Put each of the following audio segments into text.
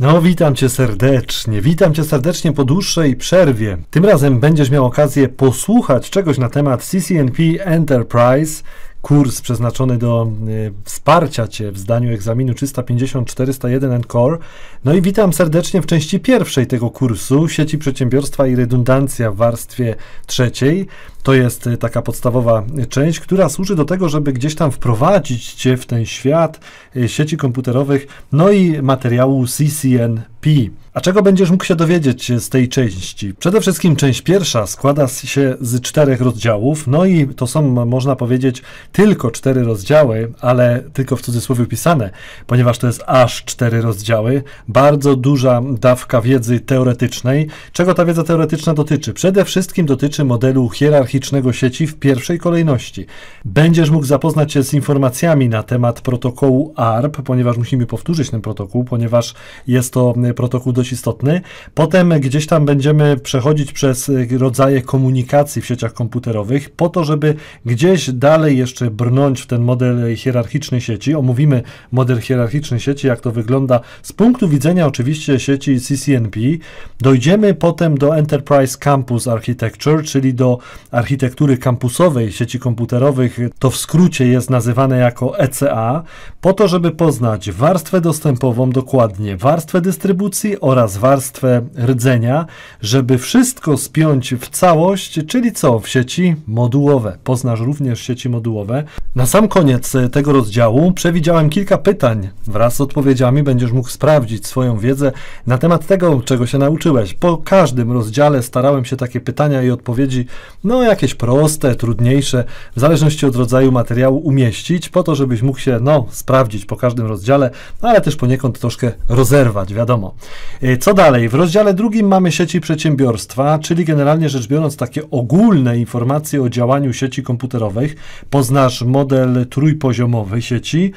No, witam Cię serdecznie po dłuższej przerwie. Tym razem będziesz miał okazję posłuchać czegoś na temat CCNP Enterprise, kurs przeznaczony do wsparcia Cię w zdaniu egzaminu 350-401 Encore. No i witam serdecznie w części pierwszej tego kursu, sieci przedsiębiorstwa i redundancja w warstwie trzeciej. To jest taka podstawowa część, która służy do tego, żeby gdzieś tam wprowadzić Cię w ten świat sieci komputerowych, no i materiału CCNP. A czego będziesz mógł się dowiedzieć z tej części? Przede wszystkim część pierwsza składa się z 4 rozdziałów, no i to są, można powiedzieć, tylko 4 rozdziały, ale tylko w cudzysłowie pisane, ponieważ to jest aż 4 rozdziały, bardzo duża dawka wiedzy teoretycznej. Czego ta wiedza teoretyczna dotyczy? Przede wszystkim dotyczy modelu hierarchicznego sieci w pierwszej kolejności. Będziesz mógł zapoznać się z informacjami na temat protokołu ARP, ponieważ musimy powtórzyć ten protokół, ponieważ jest to protokół dość istotny. Potem gdzieś tam będziemy przechodzić przez rodzaje komunikacji w sieciach komputerowych po to, żeby gdzieś dalej jeszcze brnąć w ten model hierarchicznej sieci. Omówimy model hierarchicznej sieci, jak to wygląda z punktu widzenia oczywiście sieci CCNP. Dojdziemy potem do Enterprise Campus Architecture, czyli do architektury kampusowej sieci komputerowych. To w skrócie jest nazywane jako ECA, po to, żeby poznać warstwę dostępową dokładnie, warstwę dystrybucji oraz warstwę rdzenia, żeby wszystko spiąć w całość, czyli co? W sieci modułowe. Poznasz również sieci modułowe. Na sam koniec tego rozdziału przewidziałem kilka pytań. Wraz z odpowiedziami będziesz mógł sprawdzić swoją wiedzę na temat tego, czego się nauczyłeś. Po każdym rozdziale starałem się takie pytania i odpowiedzi, no jakieś proste, trudniejsze, w zależności od rodzaju materiału umieścić, po to, żebyś mógł się, no, sprawdzić po każdym rozdziale, ale też poniekąd troszkę rozerwać, wiadomo. Co dalej? W rozdziale drugim mamy sieci przedsiębiorstwa, czyli generalnie rzecz biorąc takie ogólne informacje o działaniu sieci komputerowych. Poznasz model trójpoziomowy sieci,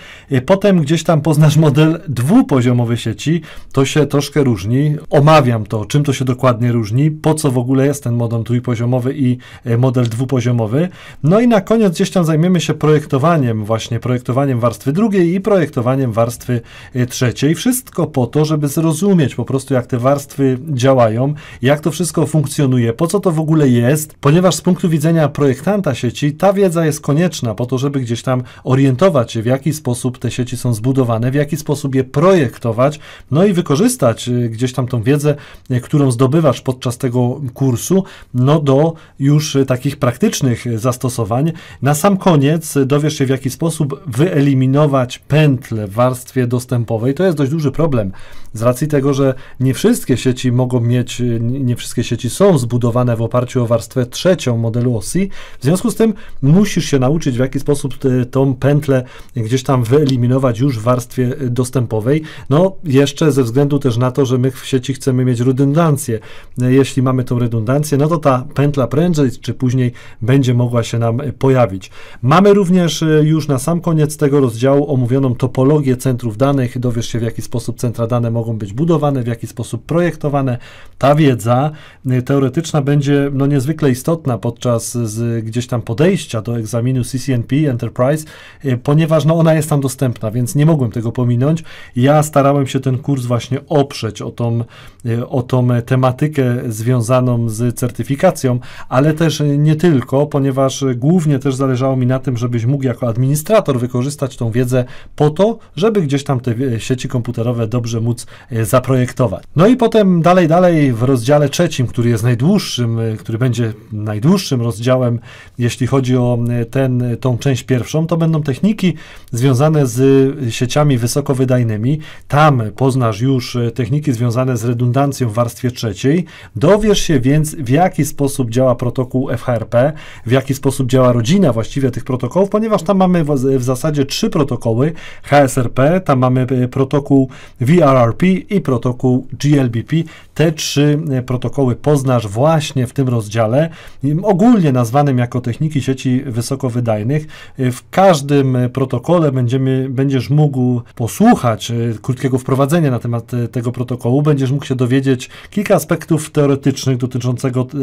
potem gdzieś tam poznasz model dwupoziomowy sieci, to się troszkę różni. Omawiam to, czym to się dokładnie różni, po co w ogóle jest ten model trójpoziomowy i model dwupoziomowy. No i na koniec gdzieś tam zajmiemy się projektowaniem, właśnie projektowaniem warstwy drugiej i projektowaniem warstwy trzeciej. Wszystko po to, żeby zrozumieć po prostu, jak te warstwy działają, jak to wszystko funkcjonuje, po co to w ogóle jest, ponieważ z punktu widzenia projektanta sieci ta wiedza jest konieczna po to, żeby gdzieś tam orientować się, w jaki sposób te sieci są zbudowane, w jaki sposób je projektować, no i wykorzystać gdzieś tam tą wiedzę, którą zdobywasz podczas tego kursu, no do już takich praktycznych zastosowań. Na sam koniec dowiesz się, w jaki sposób wyeliminować pętle w warstwie dostępowej. To jest dość duży problem z racji tego, że nie wszystkie sieci mogą mieć, nie wszystkie sieci są zbudowane w oparciu o warstwę trzecią modelu OSI. W związku z tym musisz się nauczyć, w jaki sposób tą pętlę gdzieś tam wyeliminować już w warstwie dostępowej. No jeszcze ze względu też na to, że my w sieci chcemy mieć redundancję. Jeśli mamy tą redundancję, no to ta pętla prędzej czy później będzie mogła się nam pojawić. Mamy również już na sam koniec tego rozdziału omówioną topologię centrów danych. Dowiesz się, w jaki sposób centra dane mogą być budowane, w jaki sposób projektowane. Ta wiedza teoretyczna będzie no niezwykle istotna podczas gdzieś tam podejścia do egzaminu CCNP Enterprise, ponieważ no ona jest tam dostępna, więc nie mogłem tego pominąć. Ja starałem się ten kurs właśnie oprzeć o tą tematykę związaną z certyfikacją, ale też nie tylko, ponieważ głównie też zależało mi na tym, żebyś mógł jako administrator wykorzystać tą wiedzę po to, żeby gdzieś tam te sieci komputerowe dobrze móc zaprojektować. No i potem dalej w rozdziale trzecim, który jest najdłuższym, który będzie najdłuższym rozdziałem, jeśli chodzi o tą część pierwszą, to będą techniki związane z sieciami wysokowydajnymi. Tam poznasz już techniki związane z redundancją w warstwie trzeciej. Dowiesz się więc, w jaki sposób działa protokół FHRP, w jaki sposób działa rodzina właściwie tych protokołów, ponieważ tam mamy w zasadzie 3 protokoły. HSRP, tam mamy protokół VRRP i protokół GLBP. Te 3 protokoły poznasz właśnie w tym rozdziale, ogólnie nazwanym jako techniki sieci wysokowydajnych. W każdym protokole będziesz mógł posłuchać krótkiego wprowadzenia na temat tego protokołu, będziesz mógł się dowiedzieć kilka aspektów teoretycznych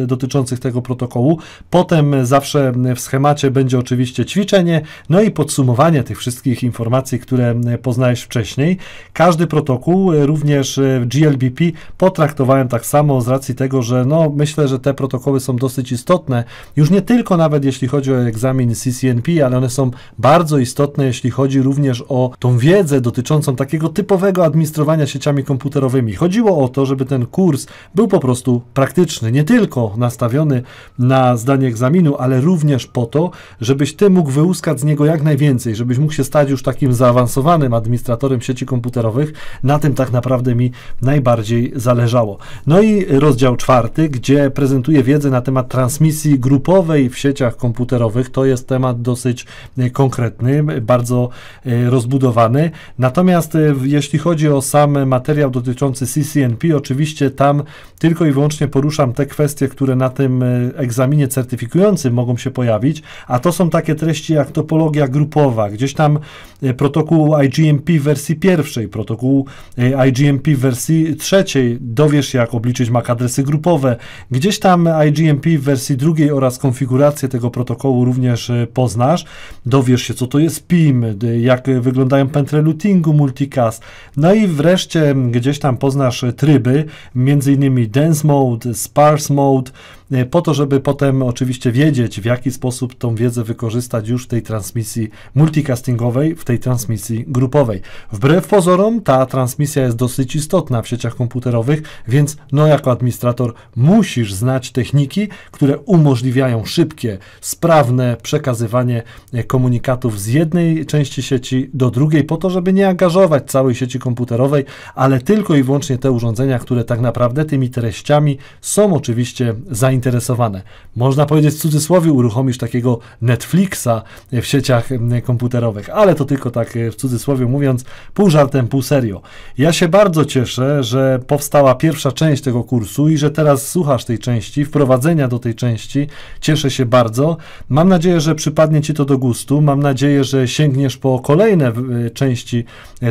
dotyczących tego protokołu, Potem zawsze w schemacie będzie oczywiście ćwiczenie, no i podsumowanie tych wszystkich informacji, które poznałeś wcześniej. Każdy protokół, również GLBP, potraktowałem tak samo z racji tego, że no, myślę, że te protokoły są dosyć istotne, już nie tylko nawet jeśli chodzi o egzamin CCNP, ale one są bardzo istotne, jeśli chodzi również o tą wiedzę dotyczącą takiego typowego administrowania sieciami komputerowymi. Chodziło o to, żeby ten kurs był po prostu praktyczny, nie tylko nastawiony na zdanie egzaminu, ale również po to, żebyś ty mógł wyłuskać z niego jak najwięcej, żebyś mógł się stać już takim zaawansowanym administratorem sieci komputerowych. Na tym tak naprawdę mi najbardziej zależało. No i rozdział 4, gdzie prezentuję wiedzę na temat transmisji grupowej w sieciach komputerowych. To jest temat dosyć konkretny, bardzo rozbudowany. Natomiast jeśli chodzi o sam materiał dotyczący CCNP, oczywiście tam tylko i wyłącznie poruszam te kwestie, które na tym egzaminie certyfikującym mogą się pojawić, a to są takie treści jak topologia grupowa, gdzieś tam protokół IGMP w wersji 1, protokół IGMP w wersji 3, dowiesz się, jak obliczyć MAC adresy grupowe, gdzieś tam IGMP w wersji 2 oraz konfigurację tego protokołu również poznasz, dowiesz się, co to jest PIM, jak wyglądają pętle routingu multicast, no i wreszcie gdzieś tam poznasz tryby, m.in. dense mode, sparse mode, po to, żeby potem oczywiście wiedzieć, w jaki sposób tą wiedzę wykorzystać już w tej transmisji multicastingowej, w tej transmisji grupowej. Wbrew pozorom ta transmisja jest dosyć istotna w sieciach komputerowych, więc no jako administrator musisz znać techniki, które umożliwiają szybkie, sprawne przekazywanie komunikatów z jednej części sieci do drugiej, po to, żeby nie angażować całej sieci komputerowej, ale tylko i wyłącznie te urządzenia, które tak naprawdę tymi treściami są oczywiście zainteresowane. Można powiedzieć w cudzysłowie, uruchomisz takiego Netflixa w sieciach komputerowych, ale to tylko tak w cudzysłowie mówiąc, pół żartem, pół serio. Ja się bardzo cieszę, że powstała pierwsza część tego kursu i że teraz słuchasz tej części, wprowadzenia do tej części. Cieszę się bardzo. Mam nadzieję, że przypadnie Ci to do gustu. Mam nadzieję, że sięgniesz po kolejne części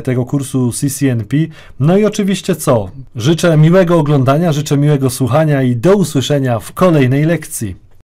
tego kursu CCNP. No i oczywiście co? Życzę miłego oglądania, życzę miłego słuchania i do usłyszenia w kolejnej lekcji.